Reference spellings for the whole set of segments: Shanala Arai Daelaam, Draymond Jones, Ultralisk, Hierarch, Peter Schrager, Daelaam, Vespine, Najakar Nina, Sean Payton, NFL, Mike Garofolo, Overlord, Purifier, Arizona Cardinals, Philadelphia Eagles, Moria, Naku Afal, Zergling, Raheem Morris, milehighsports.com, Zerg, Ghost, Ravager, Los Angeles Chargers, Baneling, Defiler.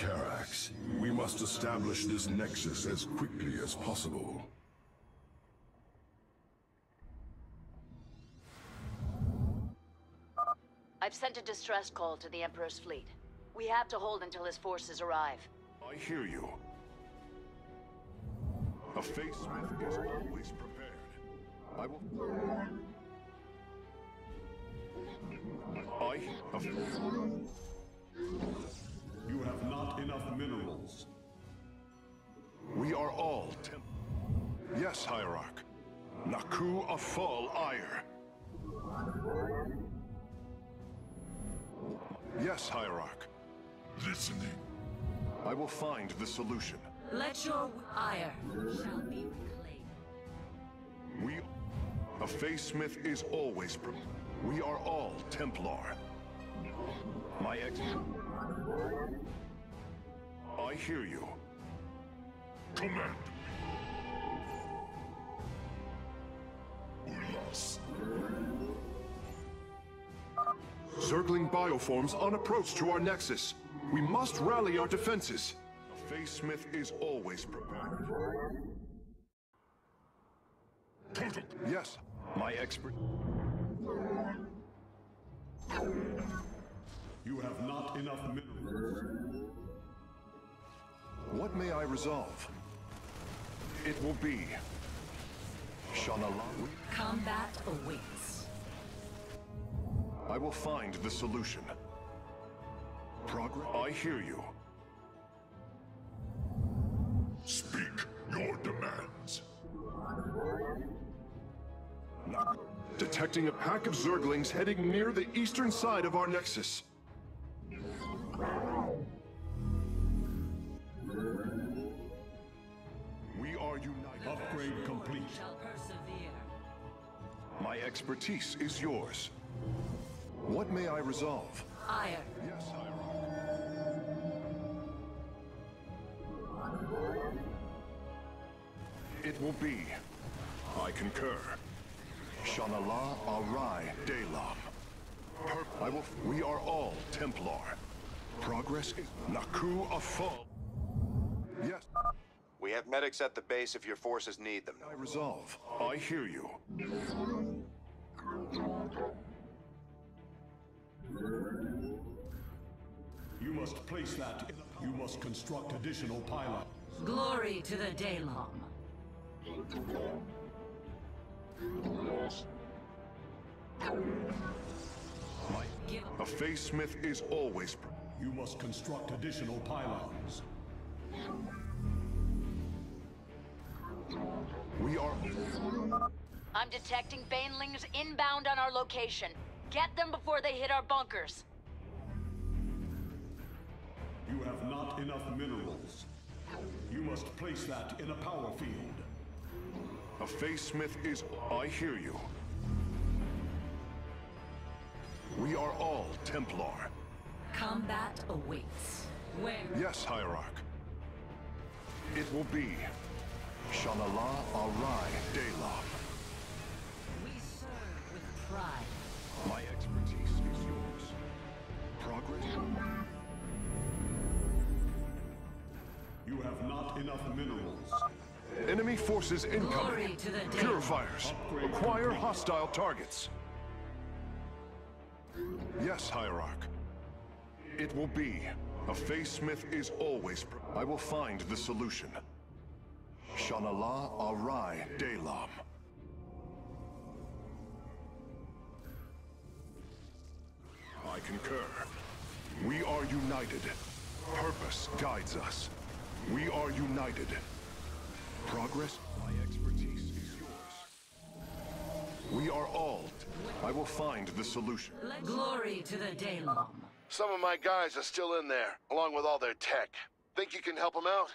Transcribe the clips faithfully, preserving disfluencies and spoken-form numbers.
Carax. We must establish this nexus as quickly as possible. I've sent a distress call to the Emperor's fleet. We have to hold until his forces arrive. I hear you. A facemask is always prepared. I will... I... You have not enough minerals. We are all temp... Yes, Hierarch. Naku Afal Ire. Yes, Hierarch. Listening. I will find the solution. Let your ire shall be reclaimed. We... A facesmith is always prepared. We are all Templar. My ex... I hear you. Command. Yes. Zergling bioforms on approach to our nexus. We must rally our defenses. A facesmith is always prepared. Yes, my expert. You have not enough minerals. What may I resolve? It will be. Shanala. Combat awaits. I will find the solution. Progress. I hear you. Speak your demands. Not detecting a pack of Zerglings heading near the eastern side of our nexus. We are united. Upgrade complete. Shall persevere. My expertise is yours. What may I resolve? Iron. Yes, Hierarch. It will be. I concur. Shanala Arai Daelaam. I will. We are all Templar. Progress is Naku Afal. Yes. We have medics at the base if your forces need them. I resolve. I hear you. You must place that. In you must construct additional pylons. Glory to the Daelaam. My, a facesmith is always. You must construct additional pylons. We are. I'm detecting Banelings inbound on our location. Get them before they hit our bunkers. You have not enough minerals. You must place that in a power field. A facesmith is... I hear you. We are all Templar. Combat awaits. Where? Yes, Hierarch. It will be. Shanala Arai Daelaam. We serve with pride. My expertise is yours. Progress? You have not enough minerals. Enemy forces incoming. Purifiers. Acquire hostile targets. Yes, Hierarch. It will be. A facesmith is always... I will find the solution. Shanala Arai Daelaam. I concur. We are united. Purpose guides us. We are united. Progress? My expertise is yours. We are all. I will find the solution. Glory to the Daelaam. Some of my guys are still in there, along with all their tech. Think you can help them out?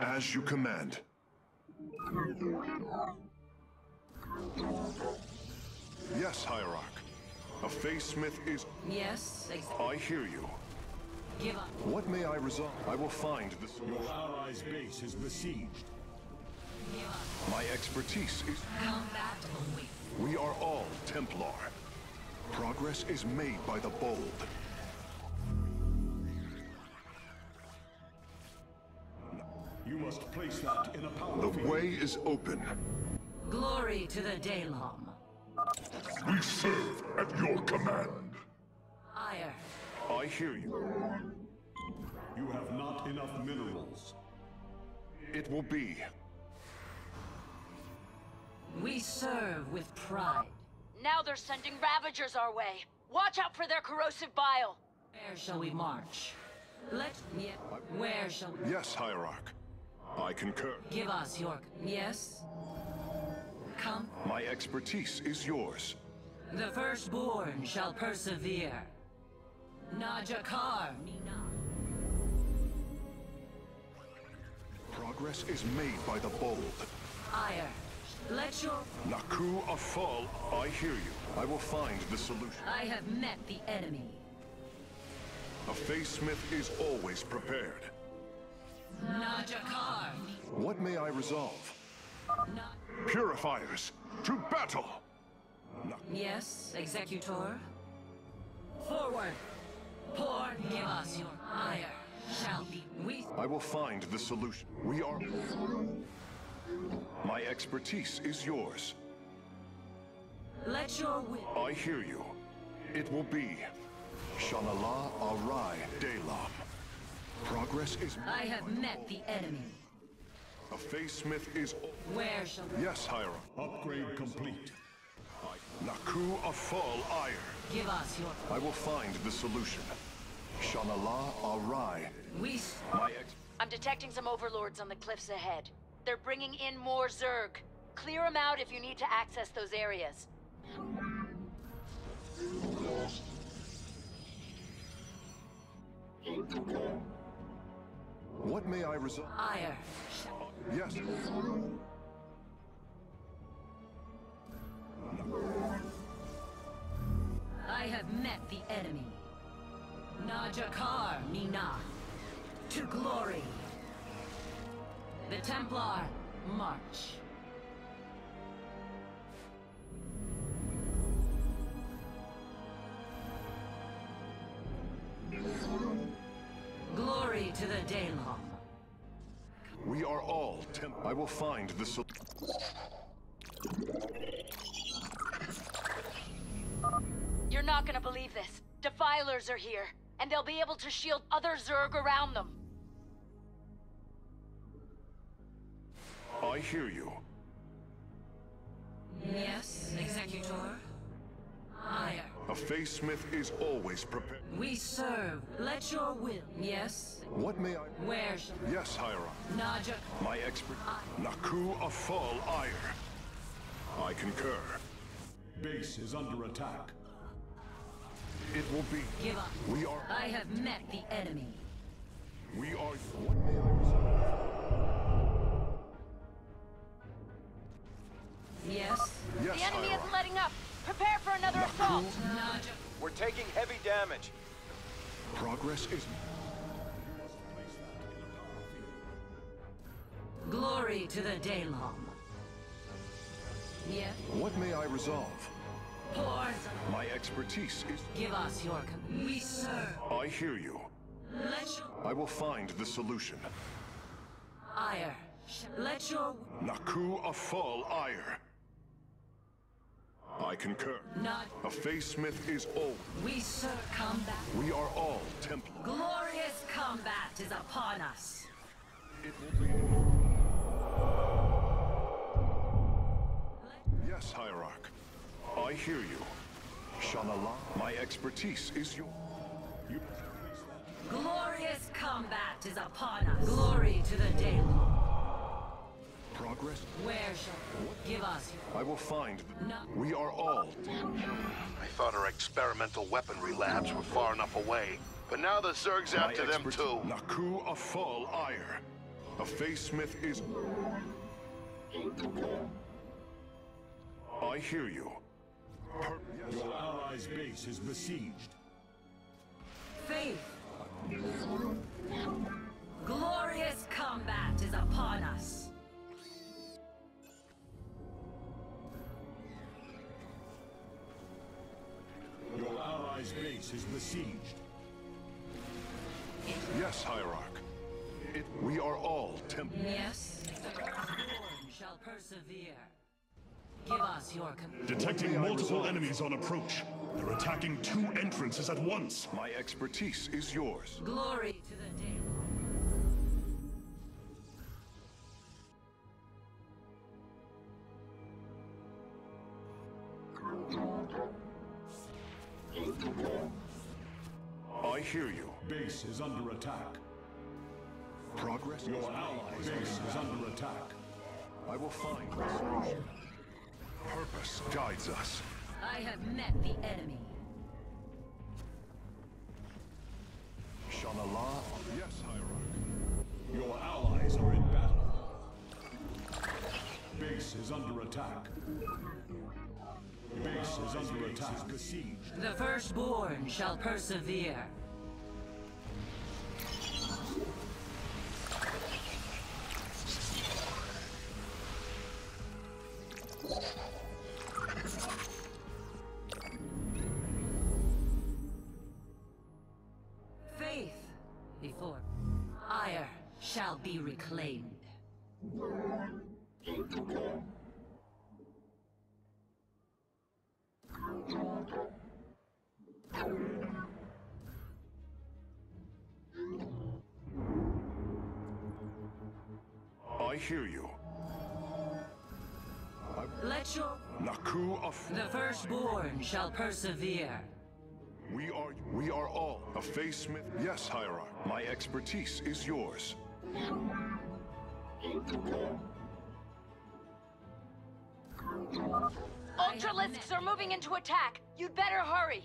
As you command. Yes, Hierarch. A facesmith is... Yes, exactly. I hear you. Give up. What may I resolve? I will find the solution. Your allies' base is besieged. My expertise is... Combat only. We are all Templar. Progress is made by the bold. must place that in a power The field. Way is open. Glory to the Daelaam. We serve at your command. Ire. I hear you. You have not enough minerals. It will be. We serve with pride. Now they're sending Ravagers our way. Watch out for their corrosive bile. Where shall we march? Let me... Where shall we... Yes, Hierarch. I concur. Give us your... Yes? Come. My expertise is yours. The firstborn shall persevere. Najakar Nina. Progress is made by the bold. Ire. Let your... Naku Afal, I hear you. I will find the solution. I have met the enemy. A facesmith is always prepared. Najakar. What may I resolve? Na Purifiers, to battle! Na yes, Executor. Forward! Pour, give us your ire. Shall be we. I will find the solution. We are... My expertise is yours. Let your will... I hear you. It will be... Shalala Arai Daelaam. Progress is... I have met all. The enemy. A facesmith is... Where shall... Yes, Hiram. Upgrade complete. Naku Afal Ire. Give us your... I will find the solution. Shalala Arai. We... My ex... I'm detecting some overlords on the cliffs ahead. They're bringing in more Zerg. Clear them out if you need to access those areas. What may I resolve? Ire. Yes. I have met the enemy. Najakar Nina. To glory. The Templar march. Glory to the Daelaam. We are all Temp. I will find the sol- You're not gonna believe this. Defilers are here, and they'll be able to shield other Zerg around them. I hear you. Yes, Executor. I am. A facesmith is always prepared. We serve. Let your will. Yes. What may I... Where shall... Yes, Hira. Naja... My expert... I... Naku Afal Ire. I concur. Base is under attack. It will be... Give up. We are... I have met the enemy. We are... What may I resolve? Yes. Yes, the enemy Hira. Is letting up. Prepare for another Naku. Assault! We're taking heavy damage. Progress is... Glory to the Daelaam. Yeah? What may I resolve? Pause. My expertise is... Give us your... We serve. I hear you. Let your... I will find the solution. Ire. Let your... Naku Afal Ire. I concur. Not a facesmith is old. We serve combat. We are all Templar. Glorious combat is upon us. It will be. Yes, Hierarch. I hear you. Shalala, my expertise is your. You. Glorious combat is upon us. Glory to the Daelaam. Progress? Where shall... What? Give us... I will find... No. We are all... I thought our experimental weaponry labs were far enough away, but now the Zerg's My after them too. Naku Afal Ire. A facesmith is... I hear you. Per yes. Your allies' base is besieged. Faith. Glorious combat is upon us. Your allies' base is besieged. Yes, Hierarch. It, we are all tempted. Yes, the scorn shall persevere. Give us your command. Detecting multiple enemies on approach. They're attacking two entrances at once. My expertise is yours. Glory to the day. I hear you. Base is under attack. Progress. Your allies' base is under attack. I will find a solution. Purpose guides us. I have met the enemy. Shanala. Yes, Hierarch. Your allies are in battle. Base is under attack. Base is under attack. The firstborn shall persevere. Faith before ire shall be reclaimed. I hear you. Let your Naku of the firstborn shall persevere. We are we are all a face smith. Yes, Hierarch. My expertise is yours. Ultralisks are moving into attack. You'd better hurry.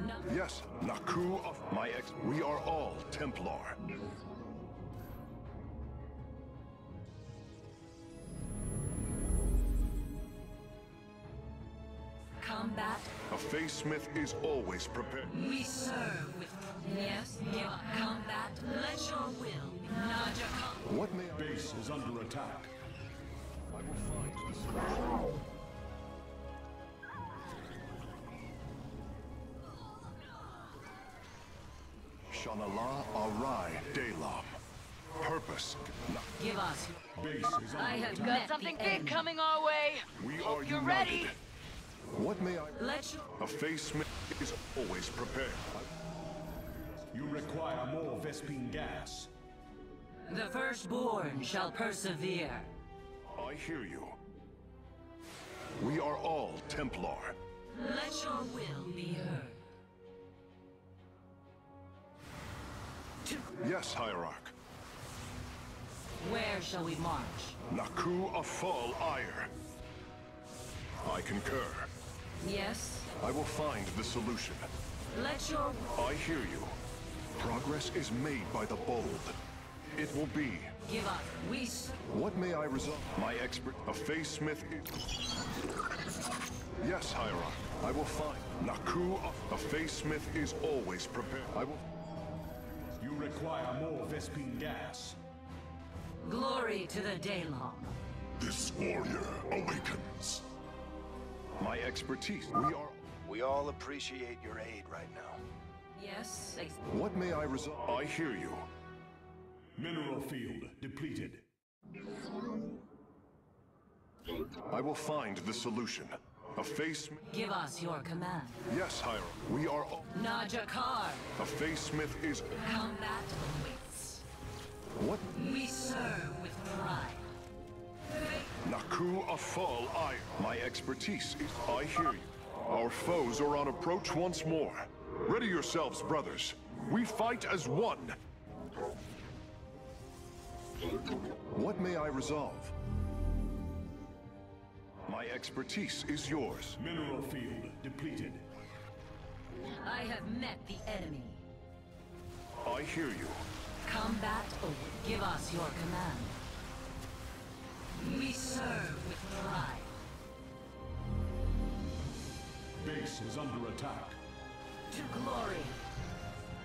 No. Yes, Naku of my ex. We are all Templar. Combat. A face smith is always prepared. We serve with yes. Give combat. Let your will. Naja. What may base is under attack? I will find this. Shanala Arai Daelaam. Purpose. Give us. Base is I have got something big coming our way. We Hope are you're united. Ready. What may I? Let you. A face is always prepared. You require more Vespine gas. The firstborn shall persevere. I hear you. We are all Templar. Let your will be heard. Yes, Hierarch. Where shall we march? Naku of Fall Ire. I concur. Yes? I will find the solution. Let your... I hear you. Progress is made by the bold. It will be... Give up. We... What may I resolve? My expert... A face smith... Yes, Hierarch. I will find... Naku of... A face smith is always prepared. I will... You require more Vespine gas. Glory to the Daelaam. This warrior awakens. My expertise. We are. We all appreciate your aid right now. Yes. What may I resolve? I hear you. Mineral field depleted. I will find the solution. A face. Give us your command. Yes, Hira. We are. Najakar. A face smith is. Combat awaits. What? We serve with pride. Naku Afal, I. My expertise is. I hear you. Our foes are on approach once more. Ready yourselves, brothers. We fight as one. What may I resolve? My expertise is yours. Mineral field depleted. I have met the enemy. I hear you. Combat over. Give us your command. We serve with pride. Base is under attack. To glory.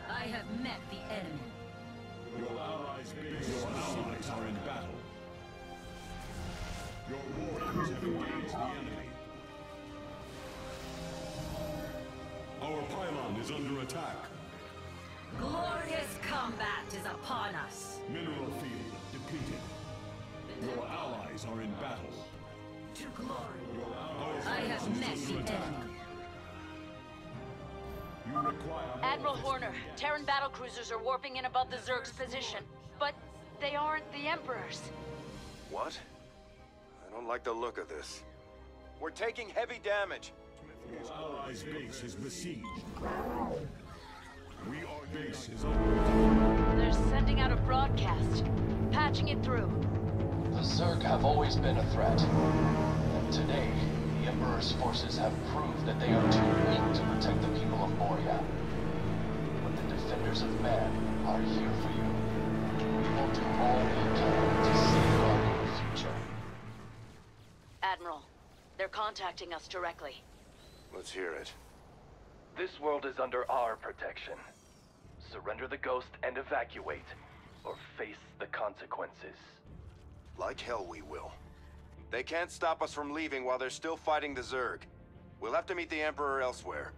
I have met the enemy. Your allies, base. Your allies are in battle. Your warriors have engaged the enemy. Our pylon is under attack. Glorious combat is upon us. Mineral field depleted. Your allies are in battle. To glory. I have met the enemy. You require Admiral Horner, Terran battlecruisers are warping in above the Zerg's position, but they aren't the Emperor's. What? I don't like the look of this. We're taking heavy damage. Your allies' base is besieged. We are base is under. They're sending out a broadcast, patching it through. The Zerg have always been a threat. And today, the Emperor's forces have proved that they are too weak to protect the people of Moria. But the defenders of man are here for you. We will do all we can to safeguard your future. Admiral, they're contacting us directly. Let's hear it. This world is under our protection. Surrender the Ghost and evacuate, or face the consequences. Like hell we will. They can't stop us from leaving while they're still fighting the Zerg. We'll have to meet the Emperor elsewhere.